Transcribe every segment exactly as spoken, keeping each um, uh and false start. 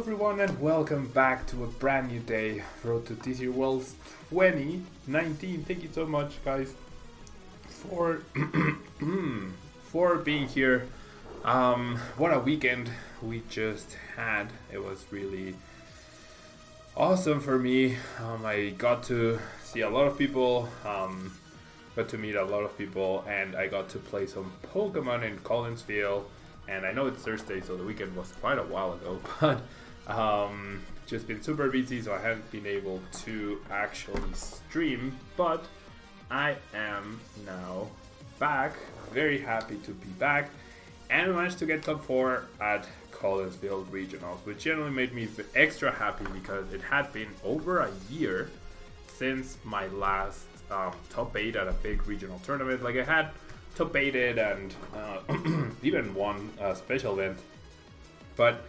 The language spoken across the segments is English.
Hello everyone and welcome back to a brand new day. Road to T C Worlds twenty nineteen. Thank you so much guys for for being here. Um, what a weekend we just had. It was really awesome for me. Um, I got to see a lot of people, um, got to meet a lot of people, and I got to play some Pokemon in Collinsville. And I know it's Thursday, so the weekend was quite a while ago, but um, just been super busy, so I haven't been able to actually stream, but I am now back, very happy to be back, and managed to get top four at Collinsville Regionals, which generally made me extra happy because it had been over a year since my last um, top eight at a big regional tournament. Like I had top eighted and uh, even won a special event, but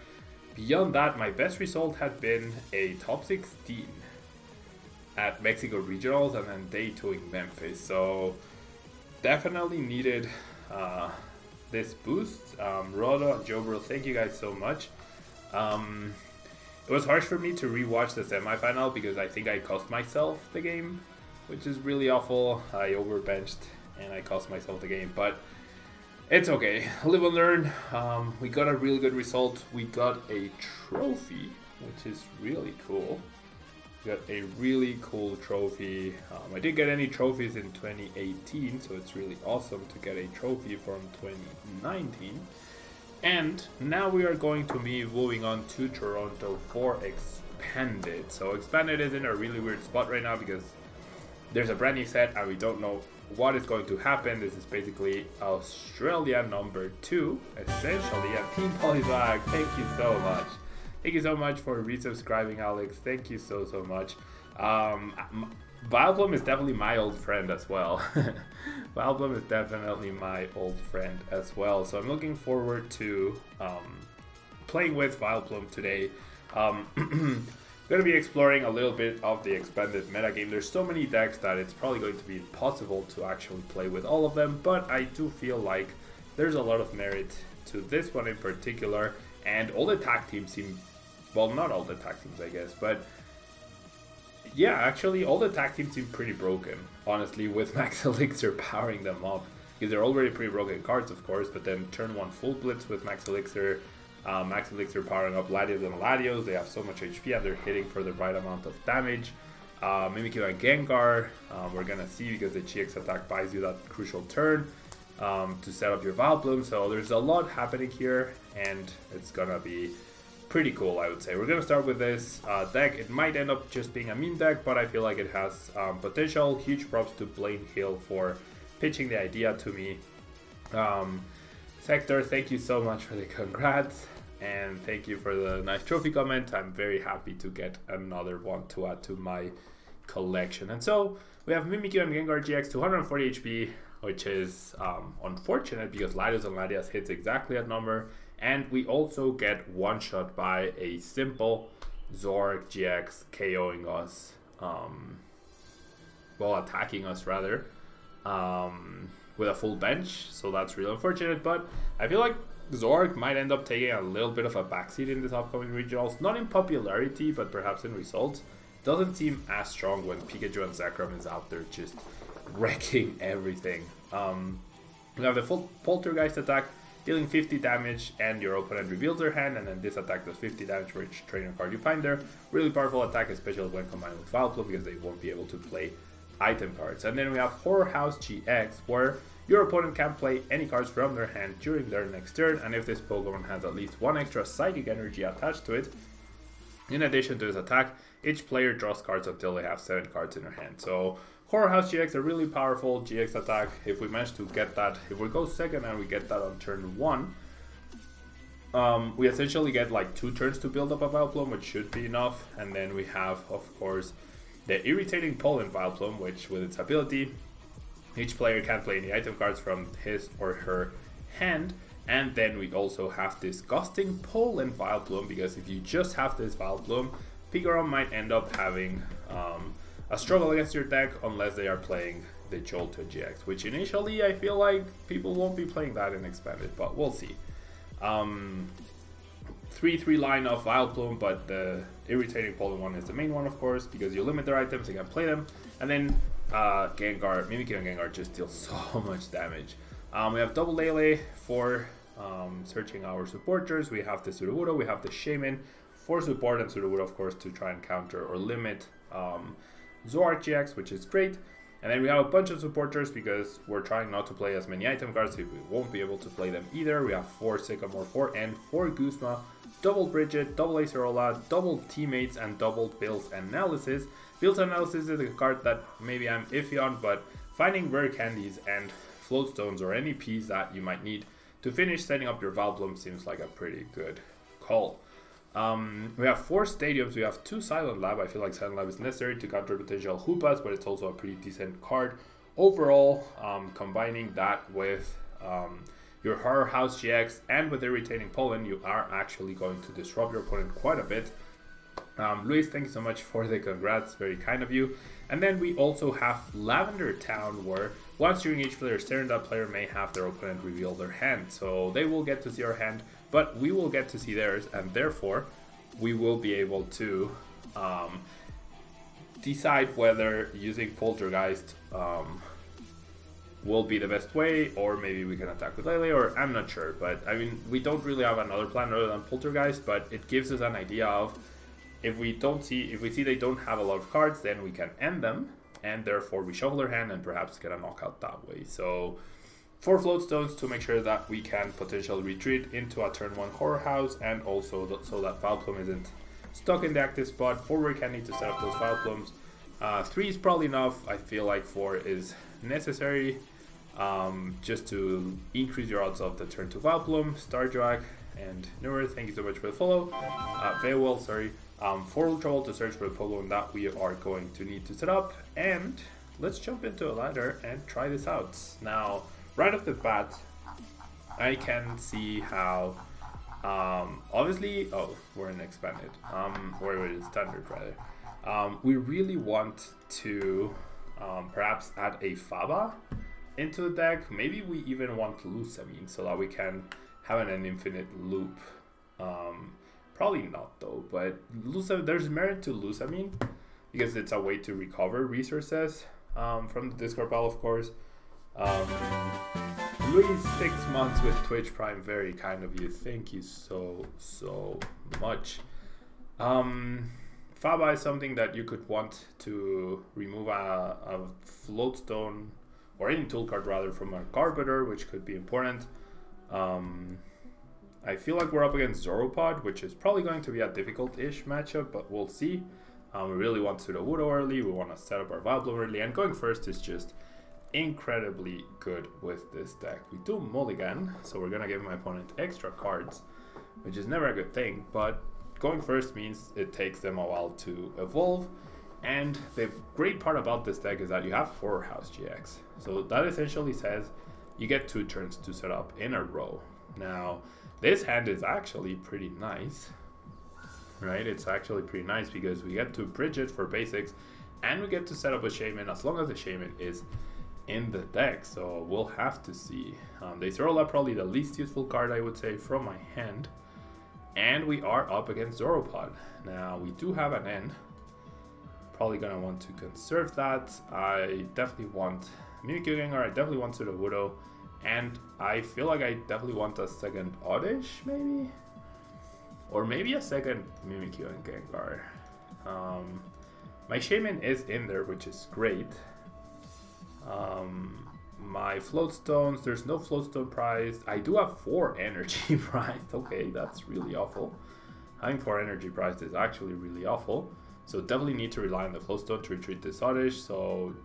beyond that my best result had been a top sixteen at Mexico Regionals and then day two in Memphis, so definitely needed uh, this boost. um, Rodo, Jobril, thank you guys so much. Um, it was harsh for me to rewatch the semifinal because I think I cost myself the game, which is really awful. I overbenched and I cost myself the game, but it's okay. Live and learn. Um, we got a really good result. We got a trophy, which is really cool. We got a really cool trophy. Um, I didn't get any trophies in twenty eighteen, so it's really awesome to get a trophy from twenty nineteen. And now we are going to be moving on to Toronto for Expanded. So Expanded is in a really weird spot right now because there's a brand new set and we don't know what is going to happen. This is basically Australia number two, essentially. And Team Polybag, thank you so much. Thank you so much for resubscribing, Alex. Thank you so, so much. Um, Vileplume is definitely my old friend as well. Vileplume is definitely my old friend as well. So I'm looking forward to um, playing with Vileplume today. Um, Going to be exploring a little bit of the expanded metagame. There's so many decks that it's probably going to be impossible to actually play with all of them, but I do feel like there's a lot of merit to this one in particular, and all the tag teams seem, well, not all the tag teams I guess, but yeah, actually all the tag teams seem pretty broken, honestly, with Max Elixir powering them up, because they're already pretty broken cards of course, but then turn one full blitz with Max Elixir, Uh, Max Elixir powering up Latios and Latios. They have so much H P and they're hitting for the right amount of damage. Uh, Mimikyu and Gengar, um, we're gonna see because the G X attack buys you that crucial turn um, to set up your Vileplume. So there's a lot happening here and it's gonna be pretty cool, I would say. We're gonna start with this uh, deck. It might end up just being a meme deck, but I feel like it has um, potential. Huge props to Blaine Hill for pitching the idea to me. Um, Sector, thank you so much for the congrats and thank you for the nice trophy comment. I'm very happy to get another one to add to my collection. And so we have Mimikyu and Gengar G X, two hundred forty H P, which is um, unfortunate because Latios and Latias hits exactly at number, and we also get one shot by a simple Zoroark G X KOing us, um, well, attacking us rather. Um, with a full bench, so that's really unfortunate, but I feel like Zoroark might end up taking a little bit of a backseat in this upcoming regionals, not in popularity, but perhaps in results. Doesn't seem as strong when Pikachu and Zekrom is out there just wrecking everything. Um, we have the full Poltergeist attack, dealing fifty damage, and your opponent reveals their hand, and then this attack does fifty damage for each trainer card you find there. Really powerful attack, especially when combined with Vileplume, because they won't be able to play item cards. And then we have Horror House G X, where your opponent can play any cards from their hand during their next turn, and if this Pokemon has at least one extra psychic energy attached to it, in addition to this attack, each player draws cards until they have seven cards in their hand. So Horror House G X, a really powerful G X attack. If we manage to get that, if we go second and we get that on turn one, um, we essentially get like two turns to build up a Vileplume, which should be enough. And then we have, of course, the irritating Pollen Vileplume, which with its ability, each player can play any item cards from his or her hand. And then we also have this Gusting Pollen Vileplume, because if you just have this Vileplume, Pikarom might end up having um, a struggle against your deck unless they are playing the Jolteon G X, which initially I feel like people won't be playing that in Expanded, but we'll see. Um, three three line of Vileplume, but the irritating Polymon is the main one, of course, because you limit their items, you can play them. And then uh, Gengar, Mimikyu and Gengar just deal so much damage. Um, we have Double Lele for um, searching our supporters. We have the Sudowoodo, we have the Shaymin for support, and Sudowoodo, of course, to try and counter or limit um, Zoroark G X, which is great. And then we have a bunch of supporters because we're trying not to play as many item cards, so we won't be able to play them either. We have four Sycamore, four End, four Guzma, double Bridget, double Acerola, double Teammates, and double Bill's Analysis. Bill's Analysis is a card that maybe I'm iffy on, but finding rare candies and float stones or any piece that you might need to finish setting up your Vileplume seems like a pretty good call. Um, we have four stadiums, we have two Silent Lab. I feel like Silent Lab is necessary to counter potential Hoopas, but it's also a pretty decent card. Overall, um, combining that with um, your Horror House G X and with Irritating Pollen, you are actually going to disrupt your opponent quite a bit. Um, Luis, thank you so much for the congrats, very kind of you. And then we also have Lavender Town, where once during each player's turn, that player may have their opponent reveal their hand. So they will get to see our hand, but we will get to see theirs, and therefore we will be able to um, decide whether using Poltergeist um, will be the best way, or maybe we can attack with Lele, or I'm not sure. But I mean, we don't really have another plan other than Poltergeist, but it gives us an idea of if we don't see, if we see they don't have a lot of cards, then we can end them, and therefore we shuffle their hand and perhaps get a knockout that way. So four float stones to make sure that we can potentially retreat into a turn one Horror House, and also th so that Vileplume isn't stuck in the active spot. Four rare candy to set up those Vileplumes. Uh, three is probably enough. I feel like four is necessary um, just to increase your odds of the turn two Vileplume. Stardrag and Newer, thank you so much for the follow. Uh, Farewell, sorry. Um, four Ultra Ball to search for the Pokemon that we are going to need to set up. And let's jump into a ladder and try this out. Now, right off the bat, I can see how, um, obviously, oh, we're in Expanded, um, or in Standard rather. Um, we really want to um, perhaps add a Faba into the deck. Maybe we even want Lusamine so that we can have an, an infinite loop. Um, probably not though, but Lusamine, there's merit to Lusamine because it's a way to recover resources um, from the Discord pile, of course. Um, Luis, six months with Twitch Prime, very kind of you, thank you so, so much. Um, Faba is something that you could want to remove a, a float stone, or any tool card rather, from a Garbodor, which could be important. Um, I feel like we're up against Zoropod, which is probably going to be a difficult-ish matchup, but we'll see. Um, we really want Sudowoodo early, we want to set up our Vileplume early, and going first is just incredibly good with this deck. We do mulligan, so we're gonna give my opponent extra cards, which is never a good thing, but going first means it takes them a while to evolve. And the great part about this deck is that you have Horror House G X, so that essentially says you get two turns to set up in a row. Now this hand is actually pretty nice, right? It's actually pretty nice because we get to Bridget for basics, and we get to set up a Shaymin as long as the Shaymin is in the deck, so we'll have to see. Um, the Acerola, probably the least useful card I would say from my hand, and we are up against Zoropod. Now we do have an N, probably gonna want to conserve that. I definitely want Mimikyu Gengar, I definitely want Sudowoodo, and I feel like I definitely want a second Oddish maybe, or maybe a second Mimikyu and Gengar. Um, my Shaymin is in there, which is great. Um, my float stones, there's no float stone prized. I do have four energy prized. Okay, that's really awful. Having four energy prized is actually really awful. So definitely need to rely on the float stone to retreat this Oddish. So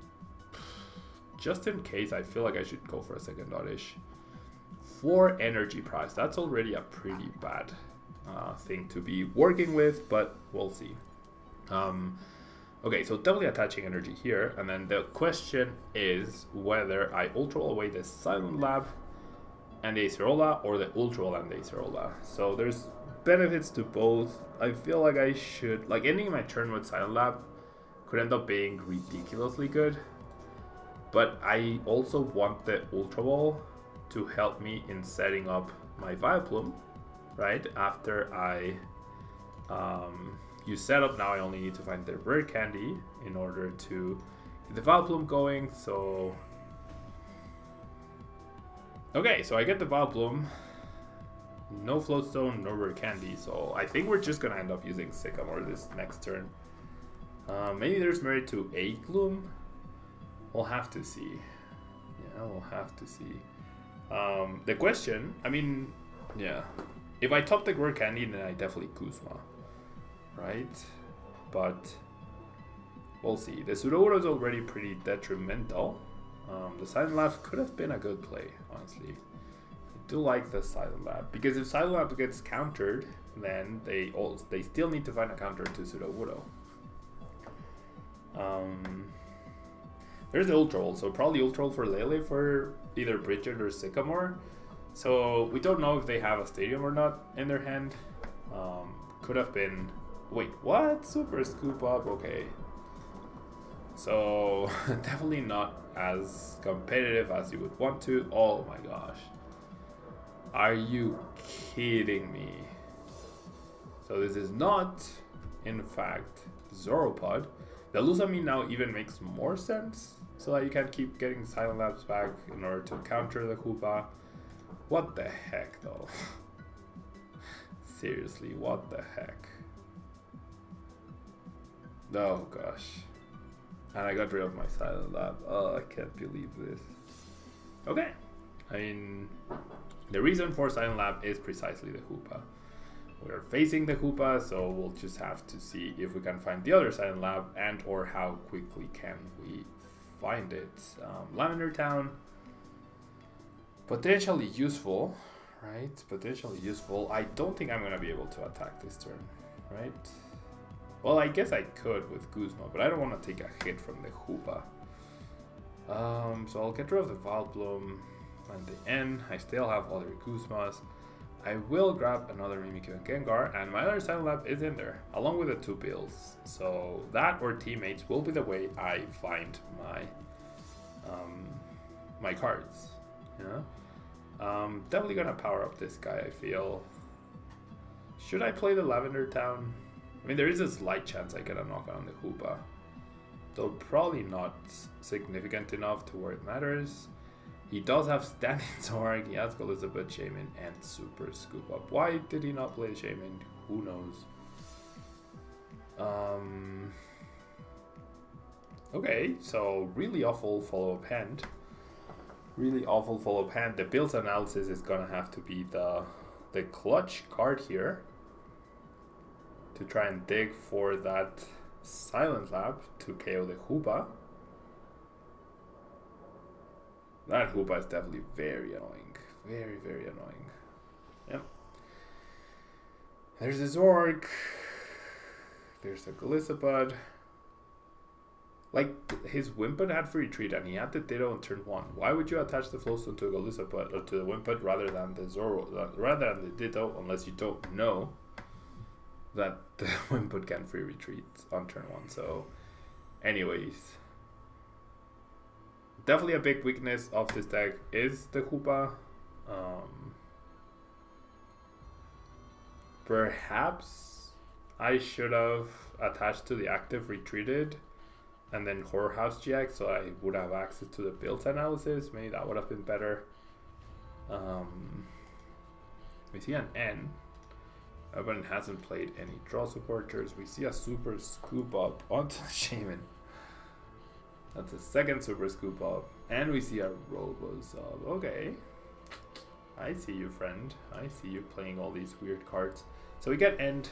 just in case, I feel like I should go for a second Oddish. Four energy prized. That's already a pretty bad uh, thing to be working with, but we'll see. Um, Okay, so doubly attaching energy here, and then the question is whether I Ultra Ball away the Silent Lab and the Acerola, or the Ultra Ball and the Acerola. So there's benefits to both. I feel like I should, like ending my turn with Silent Lab could end up being ridiculously good, but I also want the Ultra Ball to help me in setting up my Vileplume, right? After I um, use setup, now I only need to find the rare candy in order to get the Vileplume going. So okay, so I get the Vileplume. No Floatstone, no rare candy, so I think we're just gonna end up using Sycamore this next turn. Uh, maybe there's merit to Agloom. We'll have to see. Yeah, we'll have to see. Um, the question, I mean, yeah. If I top deck rare candy, then I definitely Kuzma, right? But we'll see. The Sudowoodo is already pretty detrimental. Um, the Silent Laugh could have been a good play, honestly. Do like the Silent Lab, because if Silent Lab gets countered, then they all, they still need to find a counter to Sudowoodo. Um, there's the Ultra Ball, so probably Ultra Ball for Lele for either Bridget or Sycamore. So we don't know if they have a Stadium or not in their hand. Um, could have been. Wait, what? Super Scoop Up? Okay. So definitely not as competitive as you would want to. Oh my gosh. Are you kidding me? So this is not, in fact, Zoropod. The Lusamine now even makes more sense, so that you can keep getting Silent Labs back in order to counter the Hoopa. What the heck, though? Seriously, what the heck? Oh gosh. And I got rid of my Silent Lab. Oh, I can't believe this. Okay. I mean, the reason for Silent Lab is precisely the Hoopa. We're facing the Hoopa, so we'll just have to see if we can find the other Silent Lab and or how quickly can we find it. Um, Lavender Town, potentially useful, right? Potentially useful. I don't think I'm going to be able to attack this turn, right? Well, I guess I could with Kuzma, but I don't want to take a hit from the Hoopa. Um, so I'll get rid of the Vileplume. At the end, I still have other Kuzmas. I will grab another Mimikyu and Gengar, and my other Silent Lab is in there, along with the two pills. So that or teammates will be the way I find my um, my cards. Yeah, um, definitely gonna power up this guy. I feel. Should I play the Lavender Town? I mean, there is a slight chance I get a knockout on the Hoopa, though probably not significant enough to where it matters. He does have Standard Zoroark, he has Golisopod, Shaymin, and Super Scoop Up. Why did he not play Shaymin? Who knows? Um, okay, so really awful follow-up hand. Really awful follow-up hand. The build analysis is gonna have to be the, the clutch card here to try and dig for that Silent Lab to K O the Hoopa. That Hoopa is definitely very annoying. Very, very annoying. Yep. There's a Zoroark. There's a Golisopod. Like, his Wimpod had free retreat and he had the Ditto on turn one. Why would you attach the Flowstone to a Golisopod or to the Wimpod rather than the Zoro rather than the Ditto unless you don't know that the Wimpod can free retreat on turn one? So anyways. Definitely a big weakness of this deck is the Hoopa. Um, perhaps I should have attached to the active retreated and then Horror House G X so I would have access to the build analysis. Maybe that would have been better. Um, we see an N. Everyone hasn't played any draw supporters. We see a Super Scoop Up onto Shaymin. That's a second Super Scoop Up, and we see a Robo-Sub. Okay, I see you, friend. I see you playing all these weird cards. So we get End.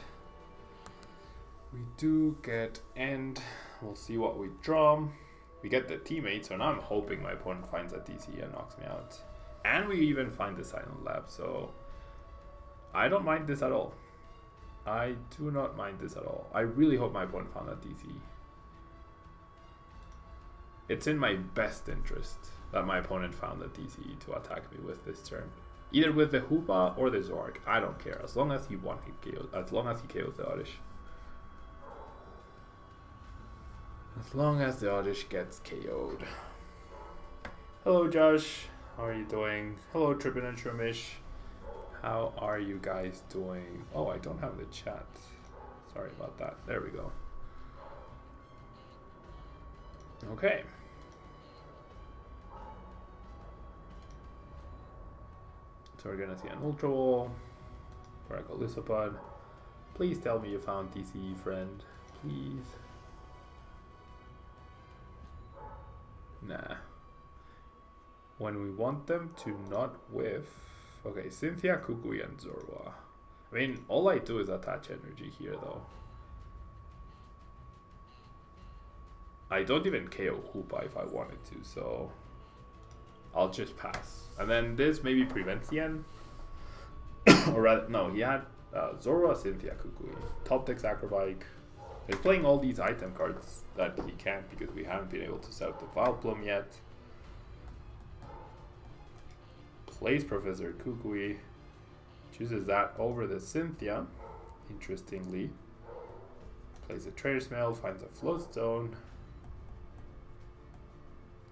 We do get End. We'll see what we draw. We get the teammate, so now I'm hoping my opponent finds a D C and knocks me out. And we even find the Silent Lab, so I don't mind this at all. I do not mind this at all. I really hope my opponent found a D C. It's in my best interest that my opponent found the D C E to attack me with this turn, either with the Hoopa or the Zoroark. I don't care as long as he won. He K Os, as long as he K Os the Oddish. As long as the Oddish gets K O'd. Hello, Josh. How are you doing? Hello, Trippin and Shroomish. How are you guys doing? Oh, I don't have the chat. Sorry about that. There we go. Okay. So we're gonna see an Ultra Ball for a Golisopod. Please tell me you found T C E, friend. Please. Nah. When we want them to not whiff. Okay, Cynthia, Kukui, and Zorua. I mean, all I do is attach energy here, though. I don't even K O Hoopa if I wanted to, so I'll just pass. And then this maybe prevents the end. Or rather, no, he had uh, Zorua, Cynthia, Kukui. Top decks Acrobike. He's playing all these item cards that he can't because we haven't been able to set up the Vileplume yet. Plays Professor Kukui. Chooses that over the Cynthia, interestingly. Plays a Treasure Smell, finds a Floatstone.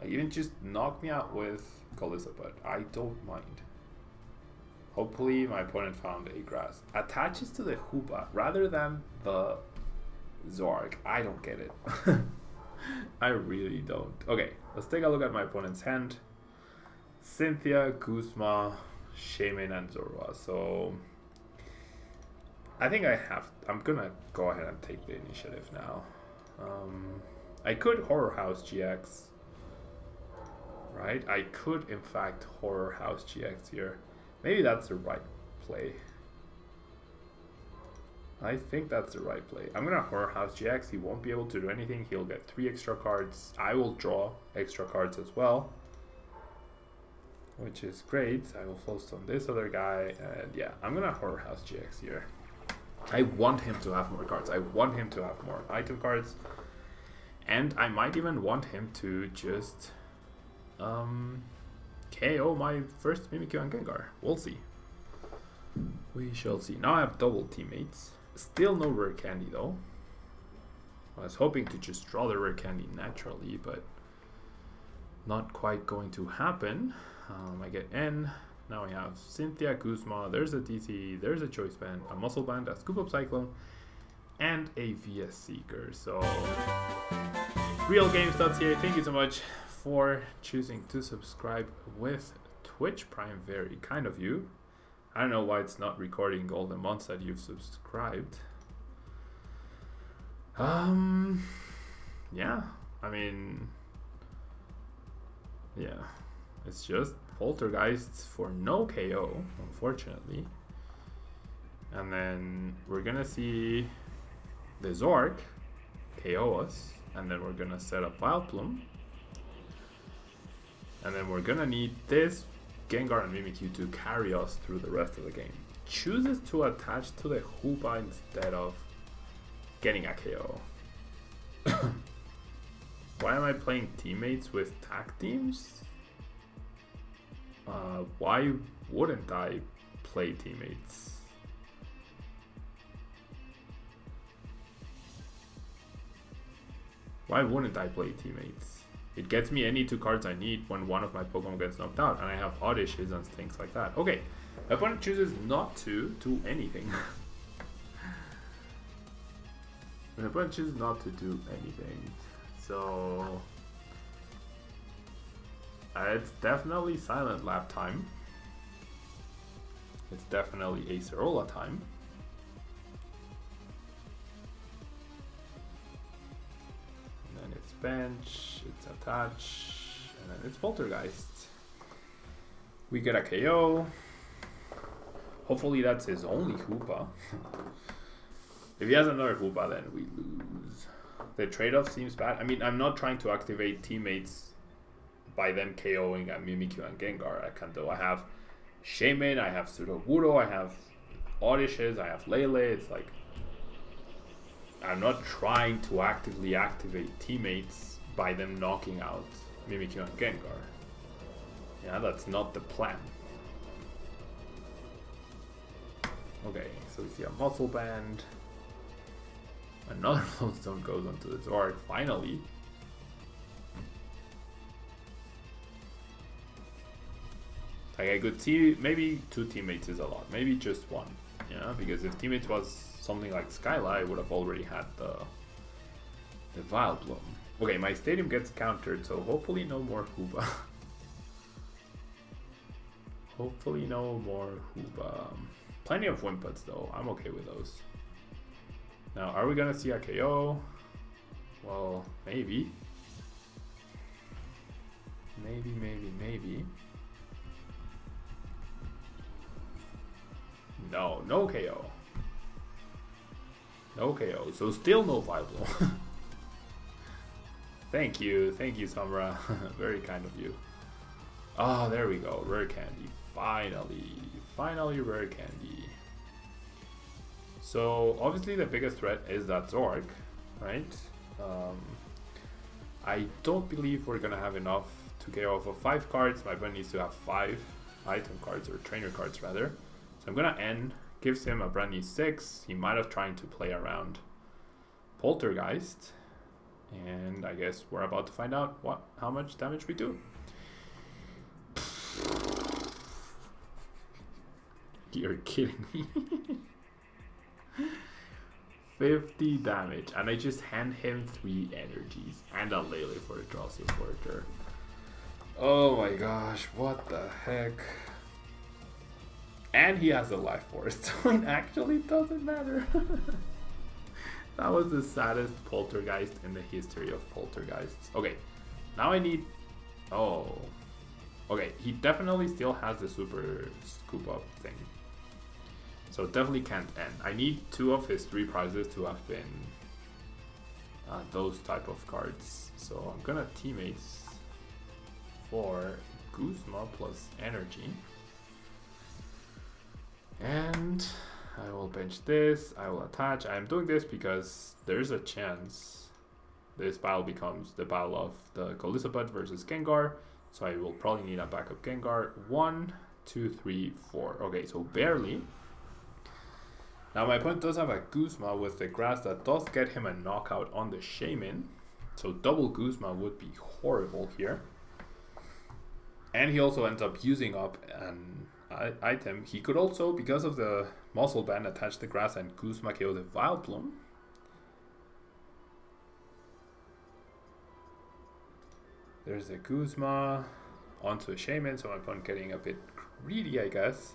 Like, even just knock me out with Golisopod. I don't mind. Hopefully my opponent found a grass. Attaches to the Hoopa rather than the Zoroark. I don't get it. I really don't. Okay, let's take a look at my opponent's hand. Cynthia, Kuzma, Shaymin, and Zorua. So I think I have. I'm gonna go ahead and take the initiative now. Um, I could Horror House G X, right? I could, in fact, Horror House G X here. Maybe that's the right play. I think that's the right play. I'm gonna Horror House G X. He won't be able to do anything. He'll get three extra cards. I will draw extra cards as well, which is great. I will post on this other guy, and yeah, I'm gonna Horror House G X here. I want him to have more cards. I want him to have more item cards, and I might even want him to just um, K O my first Mimikyu and Gengar. We'll see. We shall see. Now I have double teammates. Still no rare candy though. I was hoping to just draw the rare candy naturally, but not quite going to happen. Um, I get N. Now we have Cynthia, Kuzma, there's a D C, there's a Choice Band, a Muscle Band, a Scoop Up Cyclone, and a V S Seeker. So, real games dot c a, thank you so much for choosing to subscribe with Twitch Prime. Very kind of you. I don't know why it's not recording all the months that you've subscribed. Um, yeah, I mean, yeah. It's just Poltergeists for no K O, unfortunately. And then we're gonna see the Zork K O us, and then we're gonna set up Vileplume. And then we're gonna need this Gengar and Mimikyu to carry us through the rest of the game. Chooses to attach to the Hoopa instead of getting a K O. Why am I playing teammates with tag teams? Uh, why wouldn't I play teammates? Why wouldn't I play teammates? It gets me any two cards I need when one of my Pokemon gets knocked out, and I have Oddishes and things like that. Okay, my opponent chooses not to do anything. My opponent chooses not to do anything, so it's definitely Silent Lab time. It's definitely Acerola time. And then it's Bench, it's Attach, and then it's Poltergeist. We get a K O. Hopefully that's his only Hoopa. If he has another Hoopa, then we lose. The trade-off seems bad. I mean, I'm not trying to activate teammates by them KOing at Mimikyu and Gengar. I can't do. I have Shaymin, I have Sudowoodo, I have Oddishes, I have Lele. It's like, I'm not trying to actively activate teammates by them knocking out Mimikyu and Gengar. Yeah, that's not the plan. Okay, so we see a Muscle Band. Another Floatstone goes onto the Zoroark, finally. Like, I could see maybe two teammates is a lot, maybe just one. Yeah, because if teammate was something like Skyla, I would have already had the, the Vileplume. Okay, my stadium gets countered, so hopefully no more Hoopa. Hopefully no more Hoopa. Plenty of Wimpods though, I'm okay with those. Now, are we gonna see a K O? Well, maybe. Maybe, maybe, maybe. No, no K O. No K O, so still no Vileplume. Thank you, thank you, Samra. Very kind of you. Ah, oh, there we go, rare candy. Finally, finally rare candy. So obviously the biggest threat is that Zoroark, right? Um, I don't believe we're gonna have enough to K O off of five cards. My opponent needs to have five item cards, or trainer cards rather. So I'm gonna end, gives him a brand new six. He might have tried to play around Poltergeist. And I guess we're about to find out what how much damage we do. You're kidding me. fifty damage, and I just hand him three energies and a Lele for a draw supporter. Oh my gosh, what the heck. And he has a life force, so it actually doesn't matter. That was the saddest Poltergeist in the history of Poltergeists. Okay, now I need... Oh. Okay, he definitely still has the super scoop up thing. So definitely can't end. I need two of his three prizes to have been uh, those type of cards. So I'm gonna teammates for Guzma plus energy. And I will bench this, I will attach. I'm doing this because there's a chance this battle becomes the battle of the Golisopod versus Gengar. So I will probably need a backup Gengar. One, two, three, four. Okay, so barely. Now my opponent does have a Guzma with the grass that does get him a knockout on the Shaymin. So double Guzma would be horrible here. And he also ends up using up an item. He could also, because of the Muscle Band, attach the grass and Guzma K O the Vileplume. There's the Guzma onto a Shaymin, so my opponent getting a bit greedy, I guess.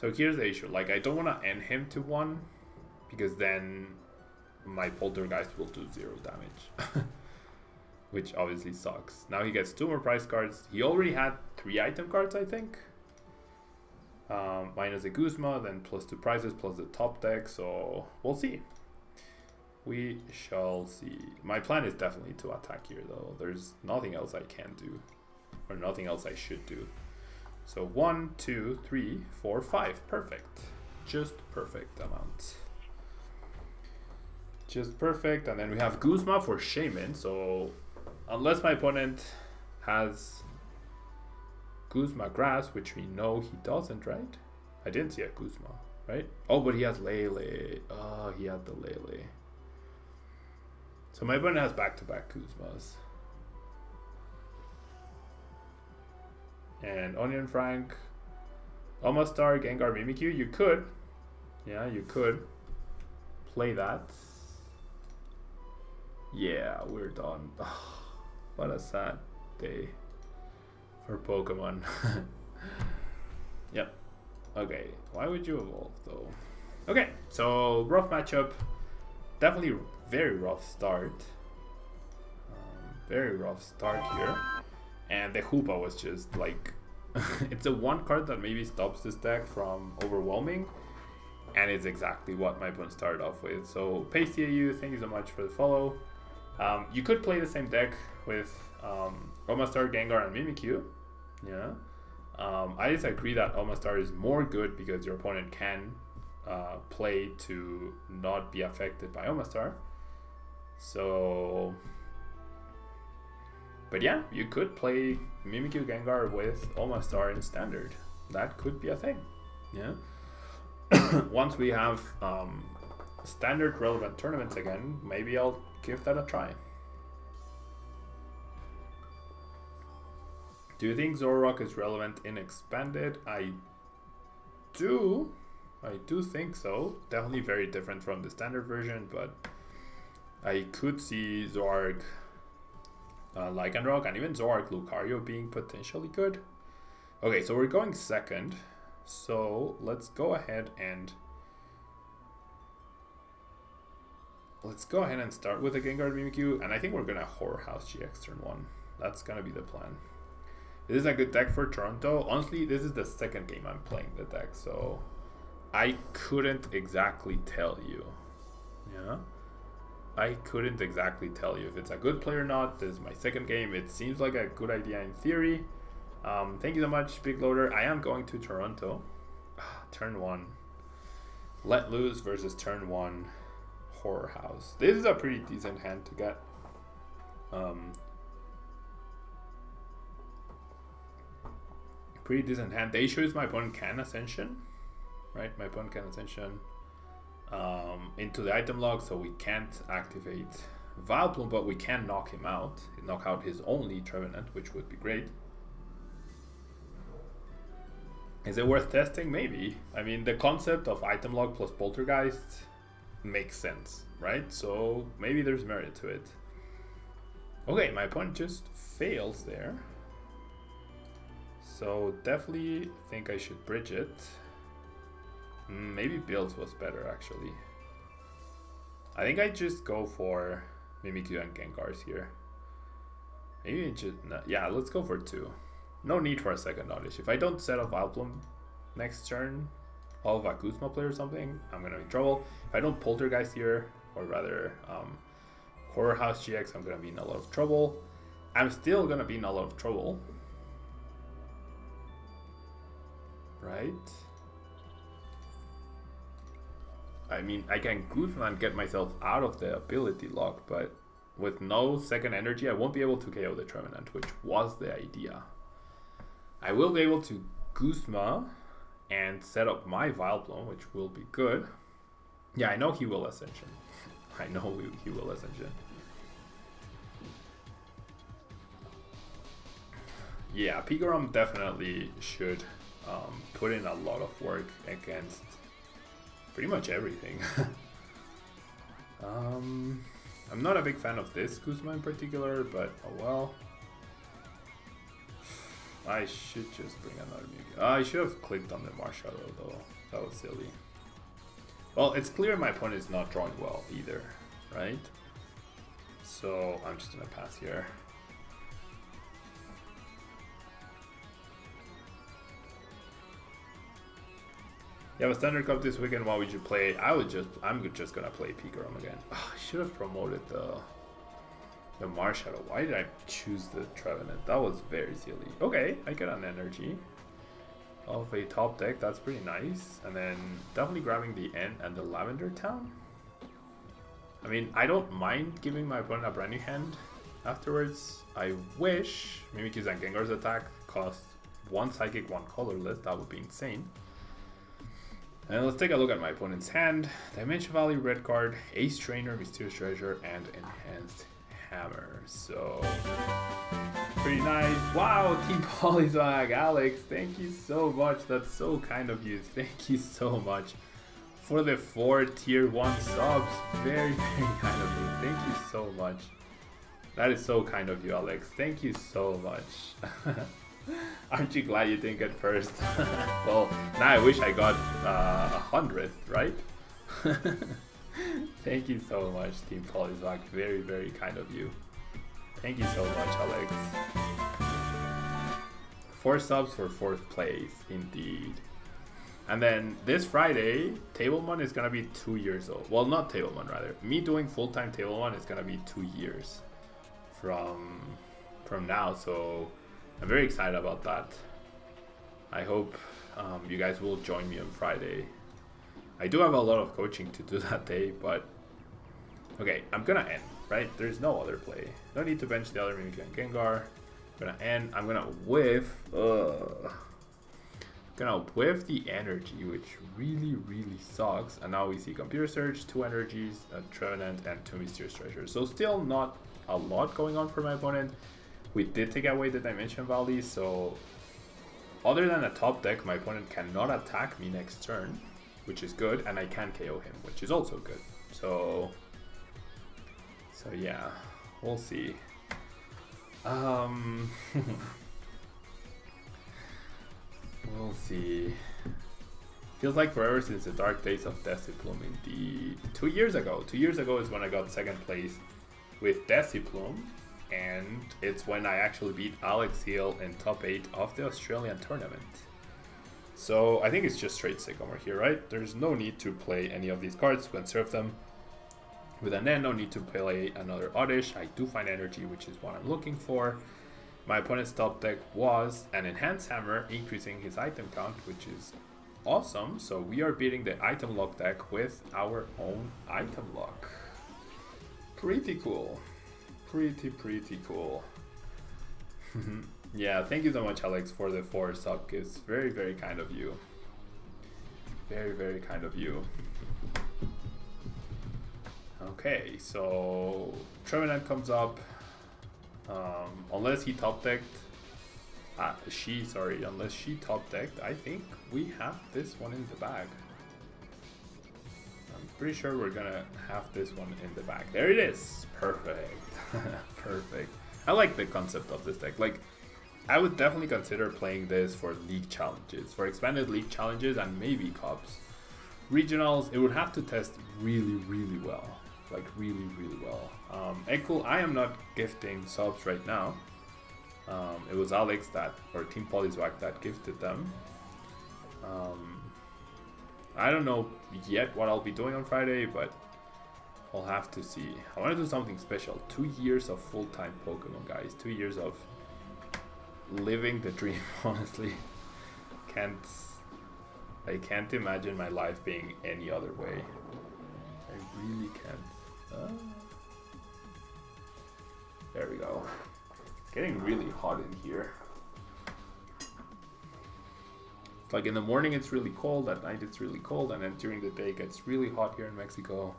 So here's the issue, like I don't want to end him to one, because then my Poltergeist will do zero damage. Which obviously sucks. Now he gets two more prize cards. He already had three item cards, I think. Um, minus a Guzma, then plus two prizes, plus the top deck, so we'll see. We shall see. My plan is definitely to attack here though. There's nothing else I can do, or nothing else I should do. So one, two, three, four, five. Perfect. Just perfect amount. Just perfect. And then we have Guzma for Shaymin. So unless my opponent has Guzma grass, which we know he doesn't, right? I didn't see a Guzma, right? Oh, but he has Lele. Oh, he had the Lele. So my opponent has back-to-back Guzmas. And Onion Frank, Omastar, Gengar, Mimikyu. You could, yeah, you could play that. Yeah, we're done. Oh, what a sad day for Pokemon. Yep. Okay, why would you evolve though? Okay, so rough matchup. Definitely very rough start. Um, very rough start here. And the Hoopa was just like, it's a one card that maybe stops this deck from overwhelming, and it's exactly what my opponent started off with. So PastyAU, thank you so much for the follow. Um, you could play the same deck with um, Omastar, Gengar, and Mimikyu. Yeah, um, I disagree that Omastar is more good because your opponent can uh, play to not be affected by Omastar. So. But yeah, you could play Mimikyu Gengar with Omastar in Standard. That could be a thing. Yeah. Once we have um, Standard relevant tournaments again, maybe I'll give that a try. Do you think Zoroark is relevant in Expanded? I do. I do think so. Definitely very different from the standard version, but I could see Zoroark, uh, Lycanroc, and even Zoroark Lucario being potentially good. Okay, so we're going second. So let's go ahead and let's go ahead and start with a Gengar Mimikyu, and I think we're gonna Horror House G X turn one. That's gonna be the plan. This is a good deck for Toronto. Honestly, this is the second game I'm playing the deck, so I couldn't exactly tell you. Yeah, I couldn't exactly tell you if it's a good play or not. This is my second game. It seems like a good idea in theory. Um, thank you so much, Big Loader. I am going to Toronto. Turn one. Let Loose versus turn one. Horror House. This is a pretty decent hand to get. Um, pretty decent hand. The issue is my opponent can Ascension. Right? My opponent can Ascension um, into the item log, so we can't activate Vileplume, but we can knock him out. Knock out his only Trevenant, which would be great. Is it worth testing? Maybe. I mean, the concept of item log plus Poltergeist makes sense, right? So maybe there's merit to it. Okay, my opponent just fails there. So definitely think I should bridge it. Maybe builds was better, actually. I think I just go for Mimikyu and Gengars here. Maybe just... No, yeah, let's go for two. No need for a second Oddish. If I don't set up Vileplume next turn, all of a Kuzma play or something, I'm going to be in trouble. If I don't Poltergeist here, or rather um, Horror House G X, I'm going to be in a lot of trouble. I'm still going to be in a lot of trouble. Right? I mean, I can Kuzma and get myself out of the ability lock, but with no second energy, I won't be able to K O the Trevenant, which was the idea. I will be able to Kuzma and set up my Vileplume, which will be good. Yeah, I know he will Ascension. I know he will Ascension. Yeah, Pikarom definitely should um, put in a lot of work against pretty much everything. um, I'm not a big fan of this Kuzma in particular, but oh well. I should just bring another Mimikyu. Uh, I should have clicked on the Marshallow though. That was silly. Well, it's clear my opponent is not drawing well either, right? So I'm just gonna pass here. You have a Standard Cup this weekend. What would you play? I would just. I'm just gonna play Pikarom again. Oh, I should have promoted the. The Marshadow. Why did I choose the Trevenant? That was very silly. Okay, I get an energy of a top deck. That's pretty nice. And then definitely grabbing the N and the Lavender Town. I mean, I don't mind giving my opponent a brand new hand afterwards. I wish Mimikyu's and Gengar's attack cost one Psychic, one colorless. That would be insane. And let's take a look at my opponent's hand. Dimension Valley, Red Card, Ace Trainer, Mysterious Treasure, and Enhanced Hammer, so pretty nice. Wow, Team Polyswag, Alex, thank you so much. That's so kind of you. Thank you so much for the four tier one subs. Very, very kind of you. Thank you so much. That is so kind of you, Alex. Thank you so much. Aren't you glad you didn't get first? Well, now I wish I got uh, a hundredth, right? Thank you so much, Team Polyswag. Very, very kind of you. Thank you so much, Alex. Four subs for fourth place, indeed. And then this Friday, Tablemon is gonna be two years old. Well, not Tablemon, rather. Me doing full-time Tablemon is gonna be two years from from now. So I'm very excited about that. I hope um, you guys will join me on Friday. I do have a lot of coaching to do that day, but okay, I'm gonna end, right? There's no other play. No need to bench the other Mimikyu and Gengar. I'm gonna end. I'm gonna whiff. Ugh. I'm gonna whiff the energy, which really, really sucks. And now we see Computer Search, two energies, a Trevenant, and two Mysterious Treasures. So still not a lot going on for my opponent. We did take away the Dimension Valley, so other than a top deck, my opponent cannot attack me next turn, which is good, and I can K O him, which is also good. So, so yeah, we'll see. Um, we'll see. Feels like forever since the dark days of Desiplume. Indeed, two years ago. Two years ago is when I got second place with Desiplume, and it's when I actually beat Alex Hill in top eight of the Australian tournament. So I think it's just straight Sycamore here, right? There's no need to play any of these cards. You can serve them with an end. No need to play another Oddish. I do find energy, which is what I'm looking for. My opponent's top deck was an Enhanced Hammer, increasing his item count, which is awesome. So we are beating the item lock deck with our own item lock. Pretty cool. Pretty, pretty cool. Yeah, thank you so much, Alex, for the four sub gifts. Very, very kind of you. Very, very kind of you. Okay, so Trevenant comes up. Um, unless he top decked. Uh, she, sorry, unless she top decked, I think we have this one in the bag. I'm pretty sure we're gonna have this one in the bag. There it is! Perfect. Perfect. I like the concept of this deck. Like, I would definitely consider playing this for league challenges, for expanded league challenges and maybe cups. Regionals, it would have to test really, really well. Like, really, really well. Um, Ekul, I am not gifting subs right now. Um, it was Alex that, or Team Polyswag that gifted them. Um, I don't know yet what I'll be doing on Friday, but I'll have to see. I want to do something special. Two years of full-time Pokemon, guys. Two years of living the dream, honestly. Can't, I can't imagine my life being any other way. I really can't. Uh, there we go. It's getting really hot in here. It's like in the morning it's really cold, at night it's really cold, and then during the day it gets really hot here in Mexico.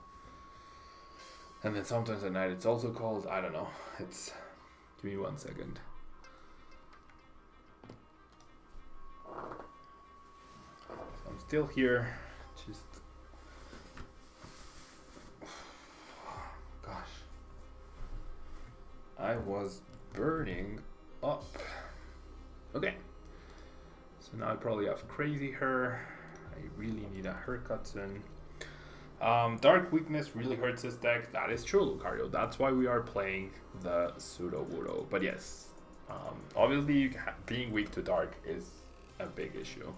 And then sometimes at night it's also cold. I don't know. It's... Give me one second. So I'm still here. Just... Gosh. I was burning up. Okay. So now I probably have crazy hair. I really need a haircut soon. Um, Dark Weakness really hurts this deck. That is true, Lucario. That's why we are playing the Sudowoodo. But yes, um, obviously being weak to Dark is a big issue.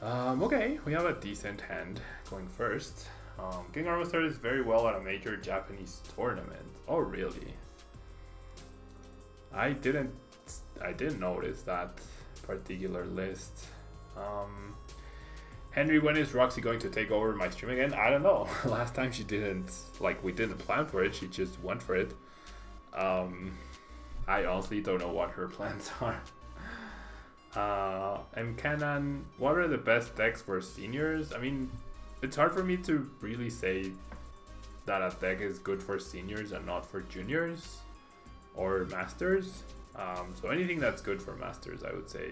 Um, okay, we have a decent hand going first. Um, Gengar was started very well at a major Japanese tournament. Oh, really? I didn't. I didn't notice that particular list. Um, Henry, when is Roxy going to take over my stream again? I don't know. Last time she didn't, like, we didn't plan for it. She just went for it. Um, I honestly don't know what her plans are. Uh, and Canon, what are the best decks for seniors? I mean, it's hard for me to really say that a deck is good for seniors and not for juniors or masters. Um, so anything that's good for masters, I would say.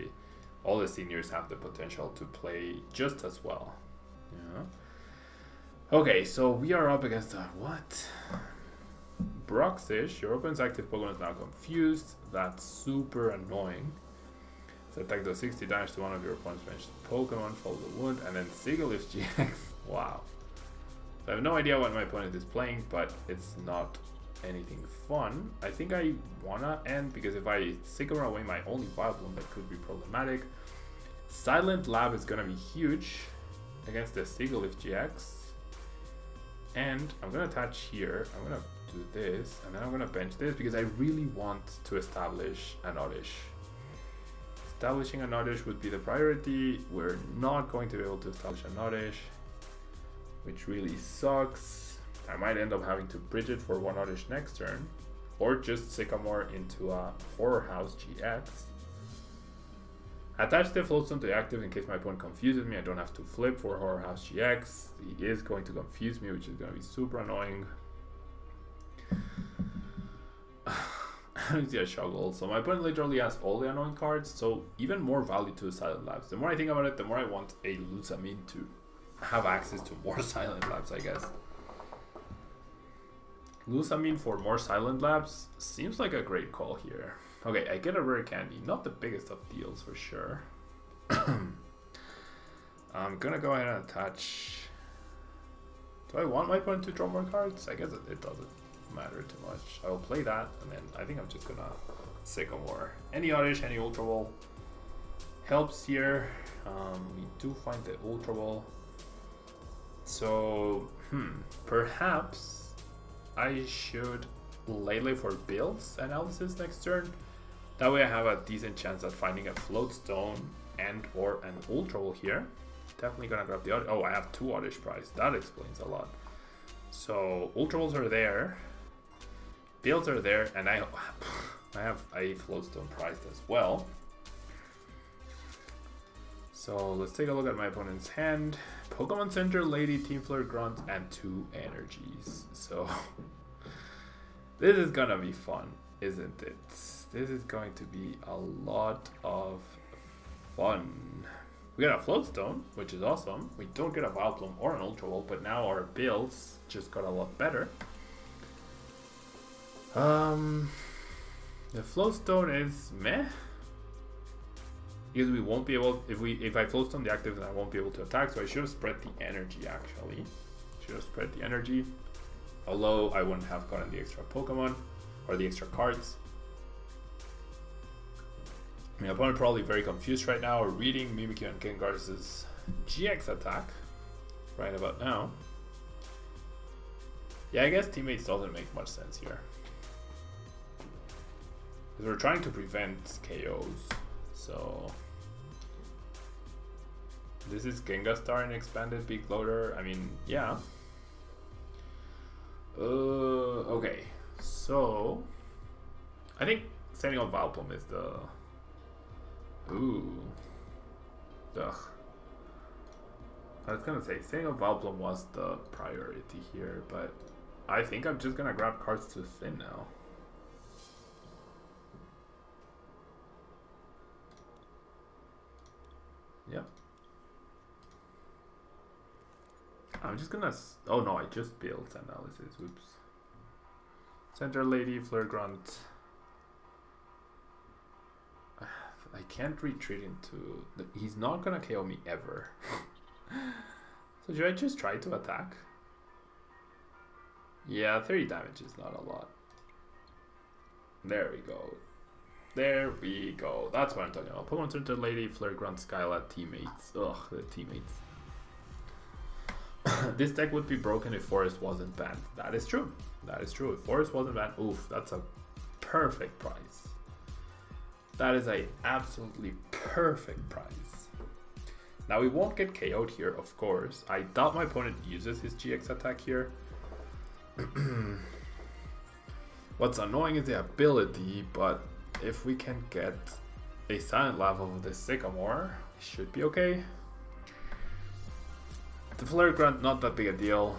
All the seniors have the potential to play just as well. Yeah. Okay, so we are up against a what? Broxish. Your opponent's active Pokemon is now confused. That's super annoying. So attack does sixty damage to one of your opponent's benched Pokemon, follow the wound, and then Sigilith's G X. Wow. So I have no idea what my opponent is playing, but it's not anything fun. I think I wanna end because if I Sycamore away my only Vileplume, that could be problematic. Silent Lab is gonna be huge against the Sigilith G X, and I'm gonna attach here. I'm gonna do this, and then I'm gonna bench this because I really want to establish an Oddish. Establishing an Oddish would be the priority. We're not going to be able to establish an Oddish, which really sucks. I might end up having to bridge it for one Oddish next turn, or just Sycamore into a Horror House G X. Attach the Floatstone to the active in case my opponent confuses me. I don't have to flip for Horror House G X. He is going to confuse me, which is going to be super annoying. yeah, Shoggle also. My opponent literally has all the annoying cards, so even more value to Silent Labs. The more I think about it, the more I want a Lusamine to have access to more Silent Labs, I guess. Lusamine for more Silent Labs seems like a great call here. Okay, I get a Rare Candy. Not the biggest of deals, for sure. I'm gonna go ahead and attach... Do I want my opponent to draw more cards? I guess it, it doesn't matter too much. I will play that, and then I think I'm just gonna Sycamore. Any Oddish, any Ultra Ball helps here. Um, we do find the Ultra Ball. So, hmm, perhaps I should Lele for Builds Analysis next turn. That way I have a decent chance at finding a Float Stone and or an Ultra Ball here. Definitely gonna grab the Oddish. Oh, I have two Oddish Prize. That explains a lot. So Ultra Balls are there, Builds are there, and I I have a Floatstone Prize as well. So let's take a look at my opponent's hand. Pokemon Center, Lady, Team Flare, Grunt, and two energies. So this is gonna be fun, isn't it? This is going to be a lot of fun. We got a Floatstone, which is awesome. We don't get a Vileplume or an Ultra Ball, but now our builds just got a lot better. Um, the Floatstone is meh, because we won't be able. If we if I Floatstone the active, then I won't be able to attack. So I should have spread the energy actually. Should have spread the energy. Although I wouldn't have gotten the extra Pokemon or the extra cards. My opponent probably very confused right now, reading Mimikyu and Gengar's G X attack right about now. Yeah, I guess teammates doesn't make much sense here. Because we're trying to prevent K Os, so... This is Gengastar in Expanded, Big Loader, I mean, yeah. Uh, okay, so... I think sending on Vileplume is the... Ooh. Ugh. I was gonna say, saying of Vileplume was the priority here, but I think I'm just gonna grab cards to thin now. Yep. I'm just gonna. S oh no, I just built analysis. Oops. Center Lady, Flare Grunt. I can't retreat into... The, he's not gonna K O me ever. So should I just try to attack? Yeah, thirty damage is not a lot. There we go. There we go. That's what I'm talking about. Pokemon Center, Lady, Flare, Grunt, Skyla, teammates. Ugh, the teammates. This deck would be broken if Forest wasn't banned. That is true. That is true. If Forest wasn't banned, oof, that's a perfect prize. That is a absolutely perfect prize. Now we won't get K O'd here, of course. I doubt my opponent uses his G X attack here. What's annoying is the ability, but if we can get a Silent Lab of the Sycamore, it should be okay. The Flare Grunt, not that big a deal,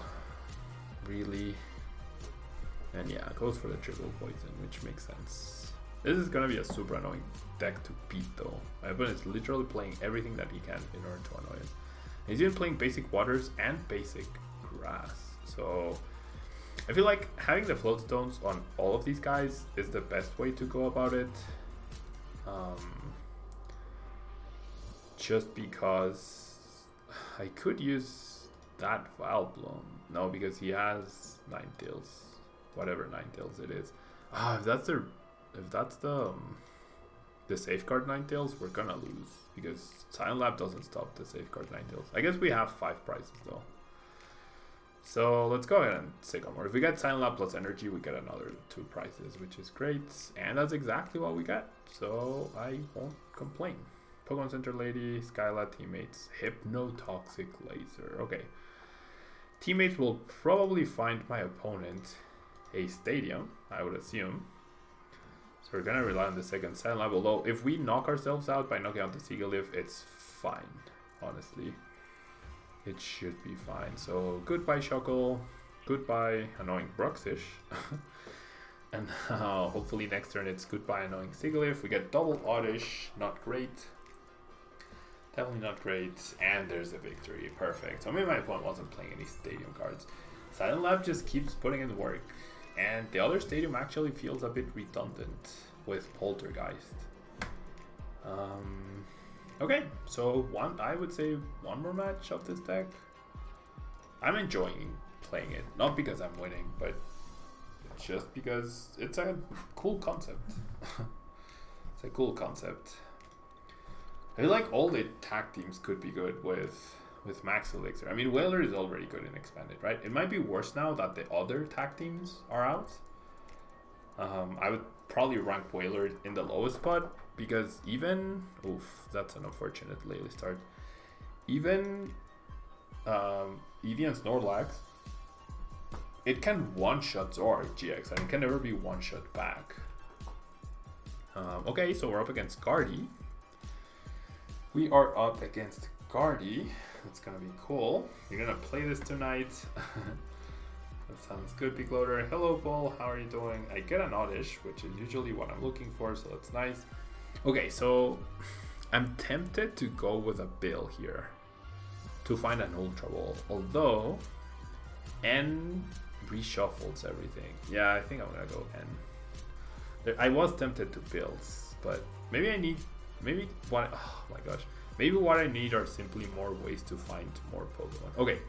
really. And yeah, it goes for the triple poison, which makes sense. This is gonna be a super annoying deck to beat though. My opponent is literally playing everything that he can in order to annoy us. He's even playing basic waters and basic grass. So I feel like having the float stones on all of these guys is the best way to go about it. Um, just because I could use that Vileplume. No, because he has Ninetales. Whatever Ninetales it is. Ah, oh, if that's their If that's the um, the safeguard Ninetales, we're gonna lose because Silent Lab doesn't stop the safeguard Ninetales. I guess we have five prizes though. So let's go ahead and Sycamore. If we get Silent Lab plus energy, we get another two prizes, which is great. And that's exactly what we got. So I won't complain. Pokemon Center Lady, Skyla, teammates, Hypnotoxic Laser. Okay. Teammates will probably find my opponent a stadium, I would assume. So we're gonna rely on the second Silent Lab, although if we knock ourselves out by knocking out the Seagulf, it's fine, honestly. It should be fine. So goodbye Shuckle, goodbye annoying Bruxish. And now, hopefully next turn it's goodbye annoying Sigilif. We get double Oddish, not great. Definitely not great. And there's a victory, perfect. So maybe my opponent wasn't playing any Stadium cards. Silent Lab just keeps putting in work. And the other Stadium actually feels a bit redundant with Poltergeist. Um, okay, so one, I would say one more match of this deck. I'm enjoying playing it, not because I'm winning, but just because it's a cool concept. It's a cool concept. I feel like all the attack teams could be good with with Max Elixir. I mean, Whaler is already good in Expanded, right? It might be worse now that the other attack teams are out. Um, I would probably rank Whaler in the lowest spot because even... Oof, that's an unfortunate lately start. Even um, Eevee and Snorlax, it can one-shot Zoroark G X and it can never be one-shot back. Um, okay, so we're up against Gardevoir. We are up against Gardevoir. It's gonna be cool. You're gonna play this tonight. That sounds good, Big Loader. Hello, Paul. How are you doing? I get an Oddish, which is usually what I'm looking for, so that's nice. Okay, so I'm tempted to go with a Bill here to find an Ultra Ball, although N reshuffles everything. Yeah, I think I'm gonna go N. There, I was tempted to Bills, but maybe I need, maybe what? Oh my gosh. Maybe what I need are simply more ways to find more Pokemon. Okay,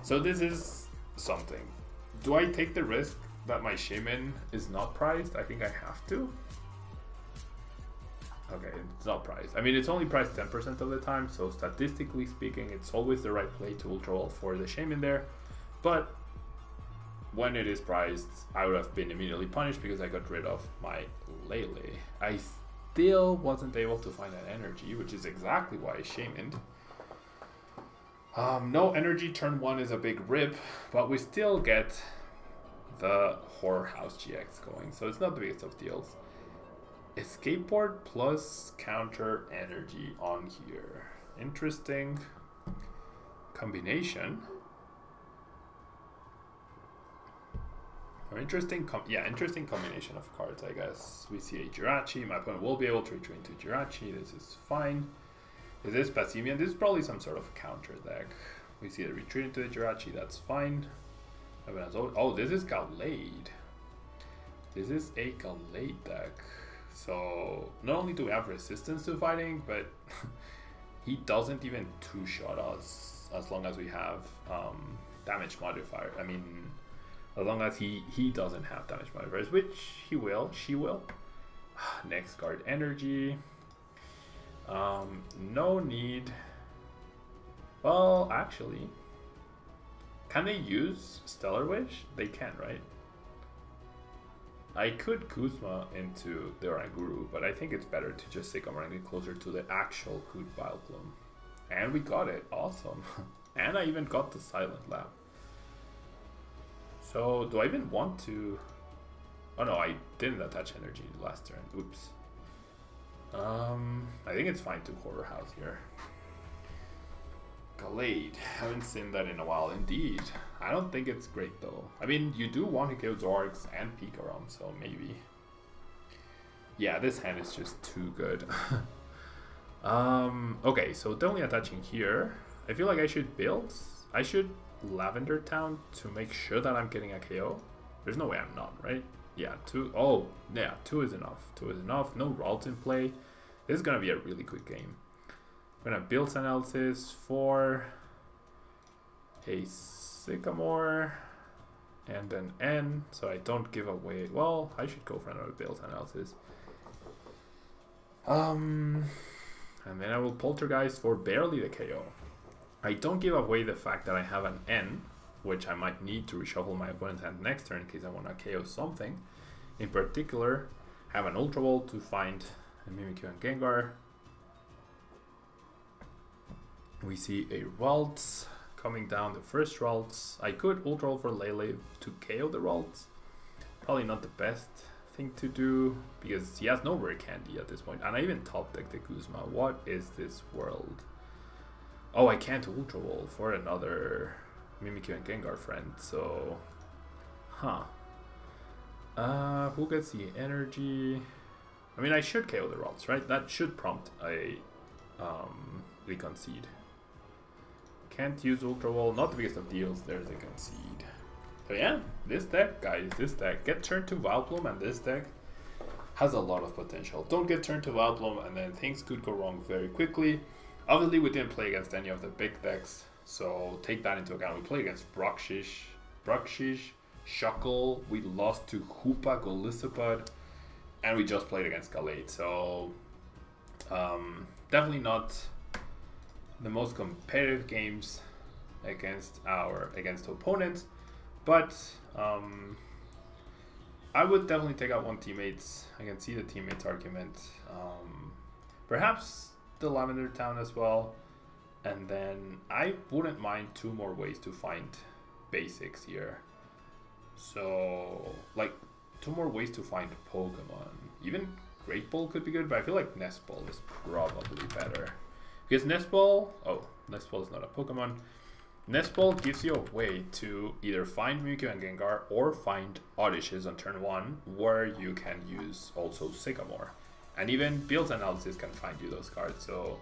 so this is something. Do I take the risk that my Shaymin is not priced? I think I have to. Okay, it's not priced. I mean, it's only priced ten percent of the time, so statistically speaking, it's always the right play to Ultra Ball for the Shaymin there. But when it is priced, I would have been immediately punished because I got rid of my Lele. I still wasn't able to find that energy, which is exactly why I shamed. Um, no energy turn one is a big rip, but we still get the Horror House G X going, so it's not the biggest of deals. Escapeboard plus counter energy on here. Interesting combination. Interesting, com yeah, interesting combination of cards, I guess. We see a Jirachi. My opponent will be able to return to Jirachi. This is fine. Is this Passimian? This is probably some sort of counter deck. We see a retreat into the Jirachi. That's fine. Oh, this is Galade. This is a Galade deck. So not only do we have resistance to fighting, but he doesn't even two-shot us as long as we have um, damage modifier. I mean... As long as he, he doesn't have damage modifiers, which he will, she will. Next card, energy. Um, no need. Well, actually, can they use Stellar Wish? They can, right? I could Kuzma into the Oranguru, but I think it's better to just stick on running closer to the actual good Vileplume. And we got it, awesome. And I even got the Silent Lab. So, do I even want to... Oh no, I didn't attach energy last turn. Oops. Um, I think it's fine to Horror House here. Galade. Haven't seen that in a while. Indeed. I don't think it's great though. I mean, you do want to kill Zoroarks and Pikarom, so maybe. Yeah, this hand is just too good. um, okay, so definitely attaching here. I feel like I should build. I should... Lavender Town to make sure that I'm getting a K O. There's no way I'm not, right? Yeah, two. Oh, yeah, two is enough. Two is enough. No Ralts in play. This is gonna be a really quick game. I'm gonna build some analysis for a Sycamore and an N, so I don't give away. Well, I should go for another build analysis. Um, and then I will Poltergeist for barely the K O. I don't give away the fact that I have an N, which I might need to reshuffle my opponent's hand next turn in case I want to K O something. In particular, I have an Ultra Ball to find a Mimikyu and Gengar. We see a Ralts coming down, the first Ralts. I could Ultra Ball for Lele to K O the Ralts. Probably not the best thing to do because he has no rare candy at this point. And I even top deck the Kuzma. What is this world? Oh, I can't Ultra Ball for another Mimikyu and Gengar friend, so... Huh. Uh, who gets the energy? I mean, I should K O the Ralts, right? That should prompt a um, Reconceed. Can't use Ultra Wall, not because of deals, there's a Concede. So yeah, this deck, guys, this deck. Get turned to Vileplume and this deck has a lot of potential. Don't get turned to Vileplume and then things could go wrong very quickly. Obviously, we didn't play against any of the big decks, so take that into account. We played against Bruxish, Bruxish, Shuckle, we lost to Hoopa, Golisopod, and we just played against Galade, so um, definitely not the most competitive games against our against opponents, but um, I would definitely take out one teammates. I can see the teammates argument, um, perhaps the Lavender Town as well, and then I wouldn't mind two more ways to find basics here. So like two more ways to find Pokemon. Even Great Ball could be good, but I feel like Nest Ball is probably better. Because Nest Ball, oh, Nest Ball is not a Pokemon. Nest Ball gives you a way to either find Mimikyu and Gengar or find Oddishes on turn one, where you can use also Sycamore. And even Build Analysis can find you those cards. So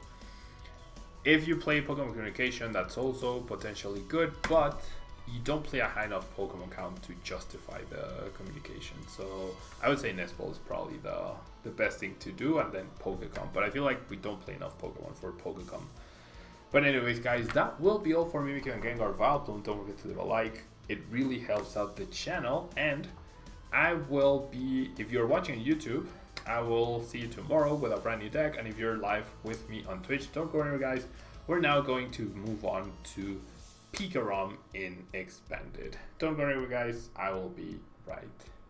if you play Pokemon Communication, that's also potentially good, but you don't play a high enough Pokemon count to justify the communication. So I would say Nest Ball is probably the, the best thing to do, and then Pokecom. But I feel like we don't play enough Pokemon for Pokecom. But anyways, guys, that will be all for Mimikyu and Gengar Vileplume. Don't forget to leave a like. It really helps out the channel. And I will be, if you're watching on YouTube, I will see you tomorrow with a brand new deck. And if you're live with me on Twitch, don't go anywhere, guys. We're now going to move on to Pikarom in Expanded. Don't go anywhere, guys. I will be right